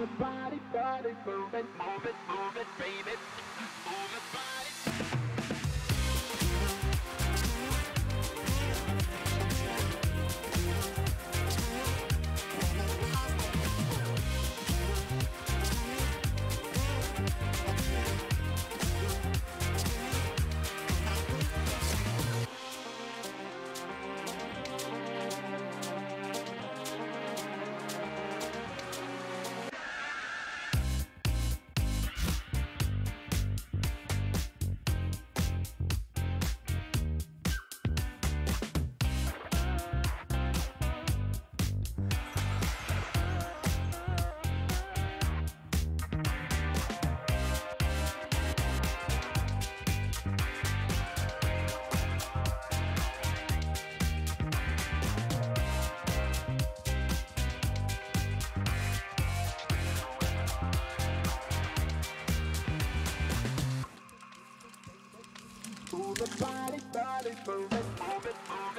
the body, body, move it, baby. Move the body. Move the body, move it, move it.